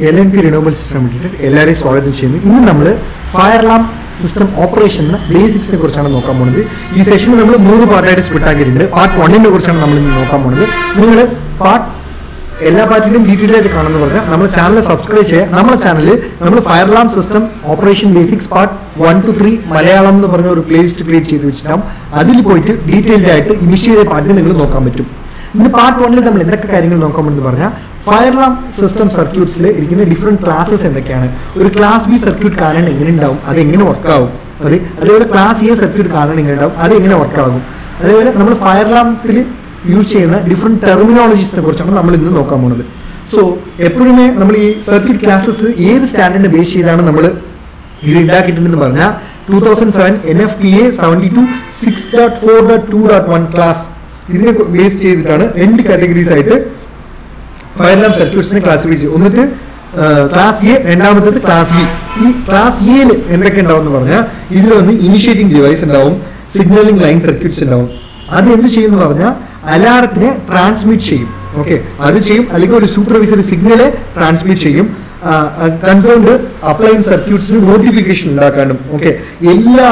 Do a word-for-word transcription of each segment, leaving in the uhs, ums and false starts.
L N P Renewable System Limited എല്ലാവരെയും സ്വാഗതം ചെയ്യുന്നു. ഇന്ന് നമ്മൾ ഫയർ അലാം സിസ്റ്റം ഓപ്പറേഷൻ എന്ന ബേസിക്സിനെ കുറിച്ചാണ് നോക്കാൻ പോകുന്നത്. ഈ സെഷൻ നമ്മൾ മൂന്ന് പാർട്ടായിട്ട് സ്പ്ലിറ്റ് ആക്കിയിട്ടുണ്ട്. പാർട്ട് ഒന്നിനെ കുറിച്ചാണ് നമ്മൾ ഇന്ന് നോക്കാൻ പോകുന്നത്. നിങ്ങൾ പാർട്ട് എല്ലാ പാർട്ടിലും ഡീറ്റെയിൽ ആയിട്ട് കാണുമെന്ന് പറഞ്ഞാൽ നമ്മുടെ ചാനൽ സബ്സ്ക്രൈബ് ചെയ്യുക. നമ്മുടെ ചാനലിൽ നമ്മൾ fire alarm system operation basics part one two three Malayalam എന്ന് പറഞ്ഞ ഒരു പ്ലേലിസ്റ്റ് ക്രിയേറ്റ് ചെയ്ത് വെച്ചിട്ടാകും. അതിൽ പോയിട്ട് ഡീറ്റെയിൽഡ് ആയിട്ട് ഇനിഷ്യൽ പാർട്ടിൽ നിങ്ങൾ നോക്കാൻ പറ്റും. ഇന്ന് പാർട്ട് വണ്ണിൽ നമ്മൾ എന്തൊക്കെ കാര്യങ്ങൾ നോക്കാമെന്ന് പറഞ്ഞാൽ ഫയർ അലാം സിസ്റ്റം സർക്യൂട്ട്സിൽ ഇരിക്കുന്ന ഡിഫറെൻറ്റ് ക്ലാസ്സസ് എന്തൊക്കെയാണ്, ഒരു ക്ലാസ് ബി സർക്യൂട്ട് കാണാൻ എങ്ങനെ ഉണ്ടാവും, അതെങ്ങനെ വർക്കാവും, അതെ അതേപോലെ ക്ലാസ് എ സർക്യൂട്ട് കാണാൻ എങ്ങനെ ഉണ്ടാവും, അതെങ്ങനെ വർക്കാകും, അതേപോലെ നമ്മൾ ഫയർ അലാമിൽ യൂസ് ചെയ്യുന്ന ഡിഫറെൻറ്റ് ടെർമിനോളജീസിനെ കുറിച്ചാണ് നമ്മൾ ഇന്ന് നോക്കാൻ പോകുന്നത്. സോ എപ്പോഴുമേ നമ്മൾ ഈ സർക്യൂട്ട് ക്ലാസ്സസ് ഏത് സ്റ്റാൻഡേർഡിനെ ബേസ് ചെയ്താണ് നമ്മൾ ഇത് ഉണ്ടാക്കിയിട്ടുണ്ടെന്ന് പറഞ്ഞാൽ two thousand seven N F P A seventy two six dot four dot two dot one class ഇതിനെ ബേസ് ചെയ്തിട്ടാണ് രണ്ട് കാറ്റഗറീസ് ആയിട്ട് ഫയർ അലാം സർക്യൂട്ട്സിനെ ക്ലാസിഫൈ ചെയ്യും. ഒന്നിട്ട് ക്ലാസ് എ, രണ്ടാമത്തേത് ക്ലാസ് ബി. ഈ ക്ലാസ് എയിൽ എന്തൊക്കെ ഉണ്ടാവും എന്ന് പറഞ്ഞാൽ ഇതിൽ വന്ന് ഇനിഷ്യേറ്റിംഗ് ഡിവൈസ് ഉണ്ടാവും, സിഗ്നലിംഗ് ലൈൻ സർക്യൂട്ട്സ് ഉണ്ടാവും. അത് എന്ത് ചെയ്യും എന്ന് പറഞ്ഞാൽ അലാറത്തിനെ ട്രാൻസ്മിറ്റ് ചെയ്യും. ഓക്കെ, അത് ചെയ്യും. അല്ലെങ്കിൽ ഒരു സൂപ്പർവൈസറി സിഗ്നലെ ട്രാൻസ്മിറ്റ് ചെയ്യും. കൺസേൺഡ് അപ്ലയൻസ് സർക്യൂട്ട്സിന് നോട്ടിഫിക്കേഷൻ ഉണ്ടാക്കാനും, ഓക്കെ, എല്ലാ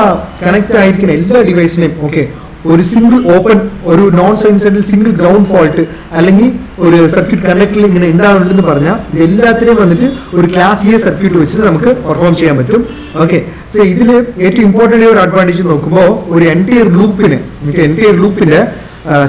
കണക്റ്റ് ആയിരിക്കുന്ന എല്ലാ ഡിവൈസിനെയും, ഓക്കെ, ഒരു സിംഗിൾ ഓപ്പൺ ഒരു നോൺ സൈൻസറിൽ സിംഗിൾ ഗ്രൗണ്ട് ഫോൾട്ട് അല്ലെങ്കിൽ ഒരു സർക്യൂട്ട് കണ്ടക്റ്റിൽ ഇങ്ങനെ ഉണ്ടാകുന്നുണ്ടെന്ന് പറഞ്ഞാൽ ഇതെല്ലാത്തിനെയും വന്നിട്ട് ഒരു ക്ലാസ് എ സർക്യൂട്ട് വെച്ചിട്ട് നമുക്ക് പെർഫോം ചെയ്യാൻ പറ്റും. ഓക്കെ, സോ ഇതിൽ ഏറ്റവും ഇമ്പോർട്ടൻ്റ് ഒരു അഡ്വാൻറ്റേജ് നോക്കുമ്പോൾ ഒരു എൻറ്റയർ ലൂപ്പിന് നമുക്ക് എൻറ്റയർ ലൂപ്പിൻ്റെ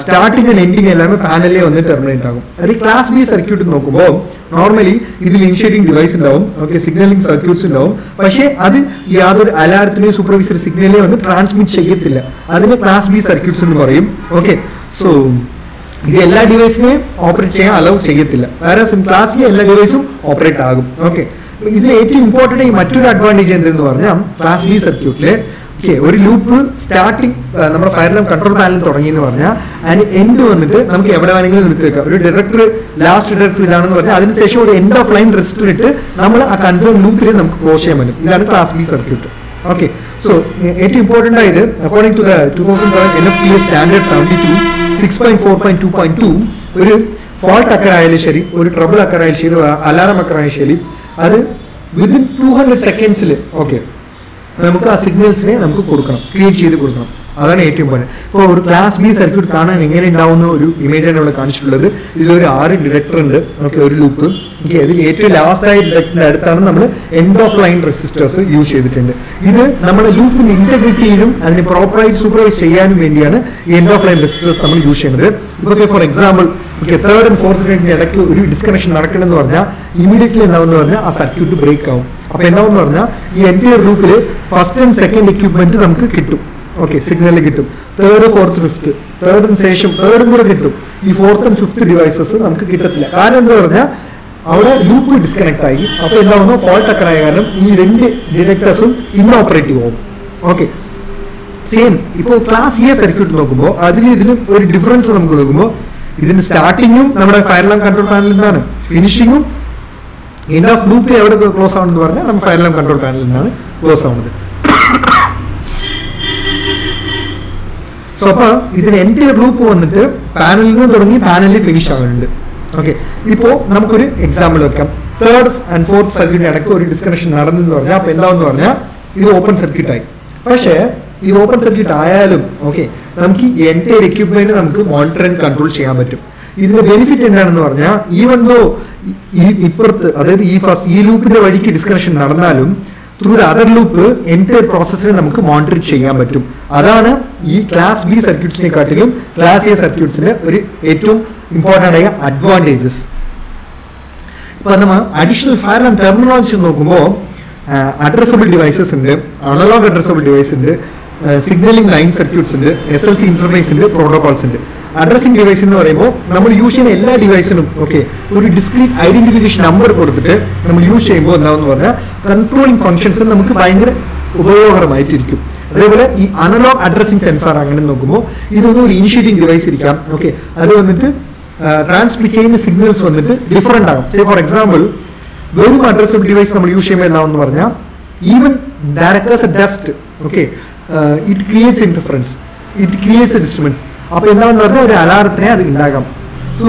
സ്റ്റാർട്ടിങ് ആൻഡ് എൻഡിങ് എല്ലാമേ പാനലിൽ വന്ന് ടെർമിനേറ്റ് ആകും. അത് ക്ലാസ് ബി സർക്യൂട്ട് നോക്കുമ്പോൾ നോർമലി ഇതിൽ ഇനിഷ്യേറ്റിംഗ് ഡിവൈസ് ഉണ്ടാവും, ഓക്കെ, സിഗ്നലിംഗ് സർക്യൂട്ട്സ് ഉണ്ടാവും. പക്ഷേ അത് യാതൊരു അലാറത്തിനെയും സൂപ്പർവൈസറി സിഗ്നലിനെ വന്ന് ട്രാൻസ്മിറ്റ് ചെയ്യത്തില്ല. അതിന് ക്ലാസ് ബി സർക്യൂട്ട്സ് എന്ന് പറയും. ഓക്കെ, സോ ഇത് എല്ലാ ഡിവൈസിനെയും ഓപ്പറേറ്റ് ചെയ്യാൻ അലൗ ചെയ്യത്തില്ല. വേറെ ക്ലാസ് സി എല്ലാ ഡിവൈസും ഓപ്പറേറ്റ് ആകും. ഓക്കെ, ഇതിൽ ഏറ്റവും ഇമ്പോർട്ടൻ്റ് ആയി മറ്റൊരു അഡ്വാൻറ്റേജ് എന്തെന്ന് പറഞ്ഞാൽ ക്ലാസ് ബി സർക്യൂട്ടിലെ ഓക്കെ ഒരു ലൂപ്പ് സ്റ്റാർട്ടിങ് നമ്മുടെ ഫയർ അലാം കൺട്രോൾ പാനൽ തുടങ്ങി എന്ന് പറഞ്ഞാൽ അതിന് എൻഡ് വന്നിട്ട് നമുക്ക് എവിടെ വേണമെങ്കിലും നിർത്തി വെക്കാം. ഒരു ഡയറക്ടർ ലാസ്റ്റ് ഡയറക്ടർ ഇതാണെന്ന് പറഞ്ഞാൽ അതിനുശേഷം ഒരു എൻഡ് ഓഫ് ലൈൻ റെജിസ്റ്റർ ഇട്ട് നമ്മൾ ആ കൺസേൺ ലൂപ്പിൽ നമുക്ക് ക്ലോസ് ചെയ്യാൻ പറ്റും. ഇതാണ് class B circuit. Okay, so ഏറ്റവും ഇമ്പോർട്ടൻ്റ് ആയത് according to the two thousand seven N F P A standard seventy two six point four point two point two ഒരു ഫോൾട്ട് അക്കറായാലും ശരി, ഒരു ട്രബിൾ അക്കറായാലും ശരി, അലാറം അക്കറായാലും ശരി, അത് വിതിൻ ടു ഹൺഡ്രഡ് സെക്കൻഡ്സിൽ ഓക്കെ നമുക്ക് ആ സിഗ്നൽസിനെ നമുക്ക് കൊടുക്കണം, ക്രിയേറ്റ് ചെയ്ത് കൊടുക്കണം. അതാണ് ഏറ്റവും പോയിന്റ്. ഇപ്പോൾ ഒരു ക്ലാസ് ബി സർക്യൂട്ട് കാണാൻ എങ്ങനെ ഉണ്ടാവുന്ന ഒരു ഇമേജാണ് ഇവിടെ കാണിച്ചിട്ടുള്ളത്. ഇതിലൊരു ആറ് ഡിറ്റക്ടർ ഉണ്ട്, ഓക്കെ, ഒരു ലൂപ്പ്. ഓക്കെ, അതിൽ ഏറ്റവും ലാസ്റ്റായ ഡിറ്റക്ടറിൻ്റെ അടുത്താണ് നമ്മൾ end of line resistors use ചെയ്തിട്ടുണ്ട്. ഇത് നമ്മുടെ ലൂപ്പിൻ്റെ ഇൻറ്റഗ്രിറ്റിയിലും അതിനെ പ്രോപ്പറായിട്ട് സൂപ്പർവൈസ് ചെയ്യാനും വേണ്ടിയാണ് എൻഡ് ഓഫ് ലൈൻ റെസിസ്റ്റേഴ്സ് നമ്മൾ യൂസ് ചെയ്യുന്നത്. ഇപ്പോൾ for example okay third and fourth ഗ്രേഡിൻ്റെ ഇടയ്ക്ക് ഒരു ഡിസ്കണക്ഷൻ നടക്കണമെന്ന് പറഞ്ഞാൽ ഇമീഡിയറ്റ്ലി എന്താവെന്ന് പറഞ്ഞാൽ ആ സർക്യൂട്ട് ബ്രേക്ക് ആവും. അപ്പോൾ എന്താവെന്ന് പറഞ്ഞാൽ ഈ എൻറ്റയർ ലൂപ്പിൽ ഫസ്റ്റ് ആൻഡ് സെക്കൻഡ് എക്യുപ്മെൻറ്റ് നമുക്ക് കിട്ടും. ഓക്കെ, സിഗ്നൽ കിട്ടും. തേർഡ് ഫോർത്ത് ഫിഫ്ത്ത് തേർഡിന് ശേഷം തേർഡും കൂടെ കിട്ടും. ഈ ഫോർത്ത് ആൻഡ് ഫിഫ്ത്ത് ഡിവൈസസ് നമുക്ക് കിട്ടത്തില്ല. കാരണം എന്താ പറഞ്ഞാൽ അവിടെ ലൂപ്പ് ഡിസ്കണക്ട് ആയി. അപ്പോൾ എന്താവുന്നു ഫോൾട്ട് അക്കറായ കാരണം ഈ രണ്ട് ഡിറ്റക്ടേഴ്സും ഇന്നോപ്പറേറ്റീവ് ആവും. ഓക്കെ, സെയിം ഇപ്പോൾ ക്ലാസ് എ സർക്യൂട്ട് നോക്കുമ്പോൾ അതിന് ഇതിലും ഒരു ഡിഫറൻസ് നമുക്ക് നോക്കുമ്പോൾ ഇതിന് സ്റ്റാർട്ടിങ്ങും നമ്മുടെ ഫയർ അലാം കൺട്രോൾ പാനലിൽ നിന്നാണ്, ഫിനിഷിങ്ങും എൻഡ് ഓഫ് ലൂപ്പ് എവിടെ ക്ലോസ് ആവണമെന്ന് പറഞ്ഞാൽ നമ്മൾ ഫയർ അലാം കൺട്രോൾ പാനലിൽ നിന്നാണ് ക്ലോസ് ആവുന്നത്. സോ അപ്പോൾ ഇതിന് എൻ്റെ ലൂപ്പ് വന്നിട്ട് പാനലിൽ നിന്ന് തുടങ്ങി പാനലിൽ ഫിനിഷ് ആവുന്നുണ്ട്. ഓക്കെ, ഇപ്പോൾ നമുക്കൊരു എക്സാമ്പിൾ വെക്കാം. തേർഡ് ആൻഡ് ഫോർത്ത് സർക്യൂട്ടിൻ്റെ ഇടയ്ക്ക് ഒരു ഡിസ്കണക്ഷൻ നടന്നെന്ന് പറഞ്ഞാൽ അപ്പോൾ എന്താവെന്ന് പറഞ്ഞാൽ ഇത് ഓപ്പൺ സർക്യൂട്ടായി. പക്ഷേ ഈ ഓപ്പൺ സർക്യൂട്ട് ആയാലും ഓക്കെ നമുക്ക് ഈ എൻറ്റയർ എക്യുപ്മെൻറ്റ് നമുക്ക് മോണിറ്റർ ആൻഡ് കൺട്രോൾ ചെയ്യാൻ പറ്റും. ഇതിൻ്റെ ബെനിഫിറ്റ് എന്താണെന്ന് പറഞ്ഞാൽ ഈവൻ ദോ ഈ ഇപ്പുറത്ത് അതായത് ഈ ഫസ്റ്റ് ഈ ലൂപ്പിൻ്റെ വഴിക്ക് ഡിസ്കണക്ഷൻ നടന്നാലും through the other loop entire പ്രോസസ്സിനെ നമുക്ക് മോണിറ്റർ ചെയ്യാൻ പറ്റും. അതാണ് ഈ ക്ലാസ് ബി സർക്യൂട്ട്സിനെക്കാട്ടിലും ക്ലാസ് എ സർക്യൂട്ട്സിൻ്റെ ഒരു ഏറ്റവും ഇമ്പോർട്ടൻ്റ് ആയ അഡ്വാൻറ്റേജസ്. ഇപ്പോൾ നമ്മൾ അഡീഷണൽ ഫയർ അലാം ടെർമിനോളജി നോക്കുമ്പോൾ അഡ്രസ്സബിൾ ഡിവൈസസ് ഉണ്ട്, അനലോഗ് അഡ്രസ്സബിൾ ഡിവൈസ് ഉണ്ട്, സിഗ്നലിംഗ് ലൈൻ സർക്യൂട്ട്സ് ഉണ്ട്, എസ് എൽ സി ഇന്റർഫേസ് ഉണ്ട്, പ്രോട്ടോകോൾസ് ഉണ്ട്. അഡ്രസ്സിംഗ് ഡിവൈസ് എന്ന് പറയുമ്പോൾ നമ്മൾ യൂസ് ചെയ്യുന്ന എല്ലാ ഡിവൈസിനും ഓക്കെ ഒരു ഡിസ്ക്രീറ്റ് ഐഡന്റിഫിക്കേഷൻ നമ്പർ കൊടുത്തിട്ട് നമ്മൾ യൂസ് ചെയ്യുമ്പോൾ എന്താണെന്ന് പറഞ്ഞാൽ കൺട്രോളിംഗ് ഫംഗ്ഷൻസ് നമുക്ക് ഭയങ്കര ഉപയോഗകരമായിട്ടിരിക്കും. അതേപോലെ ഈ അനലോഗ് അഡ്രസ്സിംഗ് സെൻസർ അങ്ങനെ നോക്കുമ്പോൾ ഇതൊന്നും ഒരു ഇനിഷ്യേറ്റിംഗ് ഡിവൈസ് ഇരിക്കാം. ഓക്കെ, അത് വന്നിട്ട് ട്രാൻസ്മിറ്റ് ചെയ്യുന്ന സിഗ്നൽസ് വന്നിട്ട് ഡിഫറെൻ്റ് ആകും. സേ ഫോർ എക്സാമ്പിൾ വെറും അഡ്രസ്സബിൾ ഡിവൈസ് നമ്മൾ യൂസ് ചെയ്യുമ്പോൾ എന്താണെന്ന് പറഞ്ഞാൽ even that as a dust okay it creates interference, it creates disturbance. അപ്പോൾ എന്താണെന്ന് പറഞ്ഞാൽ ഒരു അലാറത്തിനെ അത് ഉണ്ടാകാം,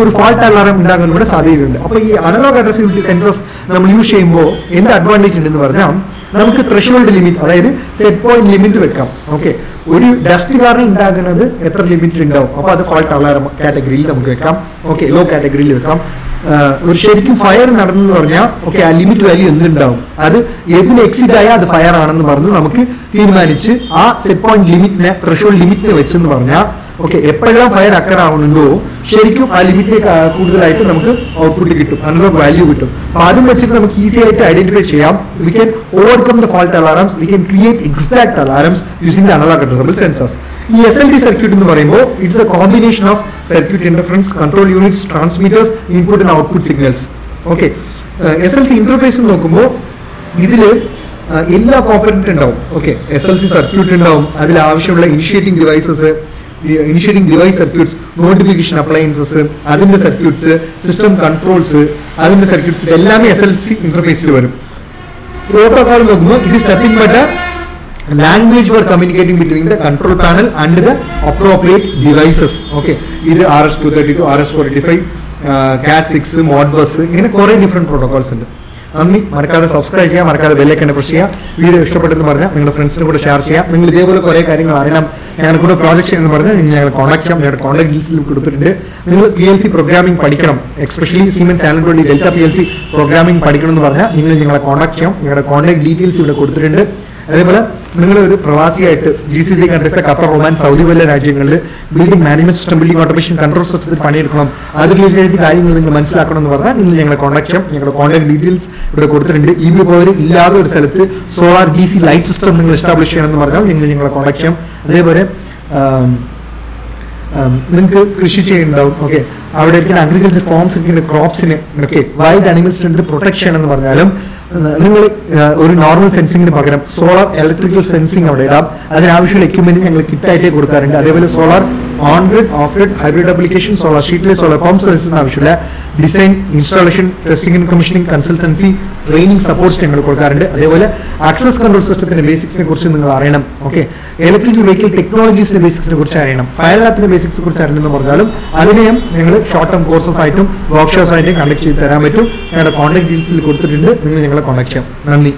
ഒരു ഫോൾട്ട് അലാറം ഉണ്ടാകാൻ ഇവിടെ സാധ്യതയുണ്ട്. അപ്പോൾ ഈ അനലോഗ് അഡ്രസ്സിബിലിറ്റി സെൻസസ് നമ്മൾ യൂസ് ചെയ്യുമ്പോൾ എന്ത് അഡ്വാൻറ്റേജ് ഉണ്ടെന്ന് പറഞ്ഞാൽ നമുക്ക് ത്രെഷോൾഡ് ലിമിറ്റ്, അതായത് സെറ്റ് പോയിന്റ് ലിമിറ്റ് വെക്കാം. ഓക്കെ, ഒരു ഡസ്റ്റ് കാരണം ഉണ്ടാകുന്നത് എത്ര ലിമിറ്റ് ഉണ്ടാവും, അപ്പോൾ അത് ഫാൾട്ട് അലാറം കാറ്റഗറിയിൽ നമുക്ക് വെക്കാം. ഓക്കെ, ലോ കാറ്റഗറിയിൽ വെക്കാം. ഒരു ശരിക്കും ഫയർ നടന്നെന്ന് പറഞ്ഞാൽ ഓക്കെ ആ ലിമിറ്റ് വാല്യൂ എന്തുണ്ടാവും, അത് ഏതിന് എക്സിറ്റ് ആയാൽ അത് ഫയർ ആണെന്ന് പറഞ്ഞ് നമുക്ക് തീരുമാനിച്ച് ആ സെറ്റ് പോയിന്റ് ലിമിറ്റിനെ ത്രെഷോൾഡ് ലിമിറ്റിനെ വെച്ചെന്ന് പറഞ്ഞാൽ ഓക്കെ എപ്പോഴെല്ലാം ഫയർ അക്കർ ആവുന്നുണ്ടോ ശരിക്കും ആ ലിമിറ്റ് കൂടുതലായിട്ട് നമുക്ക് ഔട്ട്പുട്ട് കിട്ടും, അനലോഗ് വാല്യൂ കിട്ടും. അപ്പോൾ അതും വെച്ചിട്ട് നമുക്ക് ഈസി ആയിട്ട് ഐഡന്റിഫൈ ചെയ്യാം. We can overcome the fault alarms, we can create exact alarms using the analogue addressable census. ഈ എസ് എൽ ഡി സർക്യൂട്ട് എന്ന് പറയുമ്പോൾ it's a combination of circuit interference control units, transmitters, input and output signals. Okay, S L C interface നോക്കുമ്പോൾ ഇതിൽ എല്ലാ component ഉണ്ടാവും. Okay, S L C circuit ഉണ്ടാവും, അതിൽ ആവശ്യമുള്ള initiating devices, initiating device circuits, notification appliances, അതിൻ്റെ circuits, system controls, അതിൻ്റെ circuits എല്ലാമേ എസ് എൽ സി ഇന്റർഫേസിൽ വരും. പ്രോട്ടോകോൾ നോക്കുമ്പോൾ ഇത് സ്റ്റെപ്പിംഗ് ബട്ട language for communicating between the control panel and the appropriate devices. Okay, either R S two thirty-two, R S four eighty-five, uh, cat six, Modbus, ഇങ്ങനെ കുറേ different protocols ഉണ്ട്. നന്ദി. മറക്കാതെ സബ്സ്ക്രൈബ് ചെയ്യുക, മറക്കാതെ ബെല്ലൈക്കനെ പ്രസ് ചെയ്യുക. വീഡിയോ ഇഷ്ടപ്പെട്ടെന്ന് പറഞ്ഞാൽ നിങ്ങളുടെ ഫ്രണ്ട്സിന് കൂടെ ഷെയർ ചെയ്യുക. നിങ്ങൾ ഇതേപോലെ കുറേ കാര്യങ്ങൾ അറിയണം, ഞങ്ങളുടെ കൂടെ പ്രോജക്റ്റ് എന്ന് പറഞ്ഞാൽ ഞങ്ങൾ കോൺടാക്ട് ചെയ്യാം. ഞങ്ങളുടെ കോൺടാക്ട് ഡീറ്റെയിൽസിൽ കൊടുത്തിട്ടുണ്ട്. നിങ്ങൾ പി എൽ സി പ്രോഗ്രാമിംഗ് പഠിക്കണം, especially Siemens and Delta P L C programming പഠിക്കണം എന്ന് പറഞ്ഞാൽ നിങ്ങൾ ഞങ്ങളെ കോൺടാക്ട് ചെയ്യാം. ഞങ്ങളുടെ കോൺടാക്ട് ഡീറ്റെയിൽസ് ഇവിടെ കൊടുത്തിട്ടുണ്ട്. അതേപോലെ നിങ്ങളൊരു പ്രവാസിയായിട്ട് G C C countries, Qatar, Oman, Saudi പോലെ രാജ്യങ്ങളിൽ building management system, building automation control സിസ്റ്റത്തിൽ പണിയെടുക്കണം, അത് റിലേറ്റഡ് കാര്യങ്ങൾ നിങ്ങൾ മനസ്സിലാക്കണം എന്ന് പറഞ്ഞാൽ നിങ്ങൾ ഞങ്ങളെ കോൺടാക്ട് ചെയ്യാം. ഞങ്ങളുടെ കോൺടാക്ട് ഡീറ്റെയിൽസ് ഇവിടെ കൊടുത്തിട്ടുണ്ട്. ഈ പോലെ ഇല്ലാതെ ഒരു സ്ഥലത്ത് solar D C light system നിങ്ങൾ എസ്റ്റാബ്ലിഷ് ചെയ്യണമെന്ന് പറഞ്ഞാൽ നിങ്ങൾ ഞങ്ങളെ കോൺടാക്ട് ചെയ്യാം. അതേപോലെ നിങ്ങൾക്ക് കൃഷി ചെയ്യുന്നുണ്ടാവും. ഓക്കെ, അവിടെ ഇരിക്കുന്ന അഗ്രികൾച്ചർ ഫോംസ് ഇരിക്കുന്ന ക്രോപ്സിന് ഓക്കെ വൈൽഡ് അനിമൽസിൻ്റെ പ്രൊട്ടക്ഷൻ എന്ന് പറഞ്ഞാലും നിങ്ങൾ ഒരു നോർമൽ ഫെൻസിങ്ങിന് പകരം സോളാർ ഇലക്ട്രിക്കൽ ഫെൻസിങ് അവിടെ ഇടാം. അതിനാവശ്യമുള്ള എക്യുപ്മെന്റ് ഞങ്ങൾ കിറ്റായിട്ടേ കൊടുക്കാറുണ്ട്. അതേപോലെ solar on grid, off grid, hybrid application, solar ഷീറ്റിലെ സോളാർ പമ്പ് സർവീസിന് ആവശ്യമുള്ള design, installation, testing, commissioning, consultancy, training supports ഞങ്ങൾ കൊടുക്കാറുണ്ട്. അതേപോലെ ആക്സസ് കൺട്രോൾ സിസ്റ്റത്തിന്റെ ബേസിക്സിനെ കുറിച്ച് നിങ്ങൾ അറിയണം. ഓക്കെ, ഇലക്ട്രിക്കൽ വെഹിക്കിൾ ടെക്നോളജീസിന്റെ ബേസിക്സിനെ കുറിച്ച് അറിയണം, ഫയലാത്തിന്റെ ബേസിക്സിനെ കുറിച്ച് അറിയണമെന്ന് പറഞ്ഞാലും അതിനെയും ഞങ്ങൾ ഷോർട്ട് ടേം കോഴ്സസ് ആയിട്ടും വർക്ക്ഷോപ്സ് ആയിട്ടും കണ്ടക്ട് ചെയ്ത് തരാൻ പറ്റും. ഞങ്ങളുടെ കോൺടാക്ട് ഡീറ്റെയിൽസിൽ കൊടുത്തിട്ടുണ്ട്. നിങ്ങൾ ഞങ്ങളെ കോൺടാക്ട് ചെയ്യാം. നന്ദി.